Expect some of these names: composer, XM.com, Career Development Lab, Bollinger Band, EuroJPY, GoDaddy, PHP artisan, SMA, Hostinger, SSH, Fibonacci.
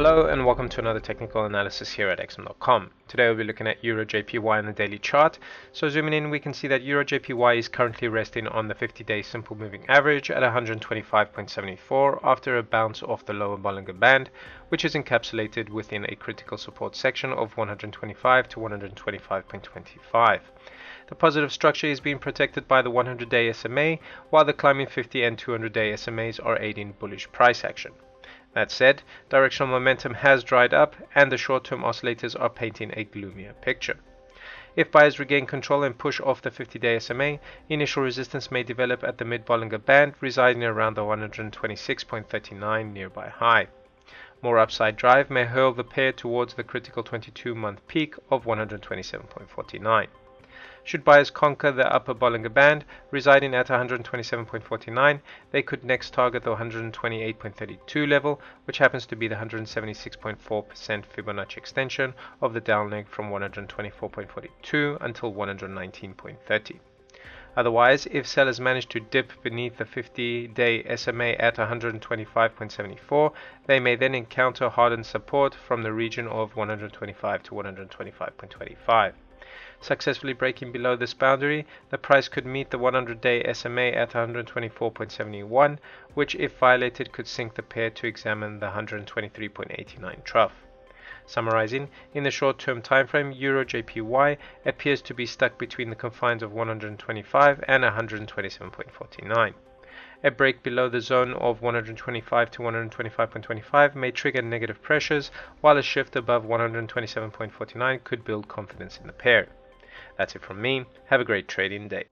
Hello and welcome to another technical analysis here at XM.com. Today we'll be looking at EuroJPY on the daily chart. So zooming in, we can see that EuroJPY is currently resting on the 50-day simple moving average at 125.74 after a bounce off the lower Bollinger Band, which is encapsulated within a critical support section of 125 to 125.25. The positive structure is being protected by the 100-day SMA, while the climbing 50 and 200-day SMAs are aiding bullish price action. That said, directional momentum has dried up and the short-term oscillators are painting a gloomier picture. If buyers regain control and push off the 50-day SMA, initial resistance may develop at the mid-Bollinger Band, residing around the 126.39 nearby high. More upside drive may hurl the pair towards the critical 22-month peak of 127.49. Should buyers conquer the upper Bollinger Band, residing at 127.49, they could next target the 128.32 level, which happens to be the 176.4% Fibonacci extension of the down leg from 124.42 until 119.30. Otherwise, if sellers manage to dip beneath the 50-day SMA at 125.74, they may then encounter hardened support from the region of 125 to 125.25. Successfully breaking below this boundary, the price could meet the 100-day SMA at 124.71, which if violated could sink the pair to examine the 123.89 trough. Summarizing, in the short-term timeframe, EuroJPY appears to be stuck between the confines of 125 and 127.49. A break below the zone of 125 to 125.25 may trigger negative pressures, while a shift above 127.49 could build confidence in the pair. That's it from me. Have a great trading day.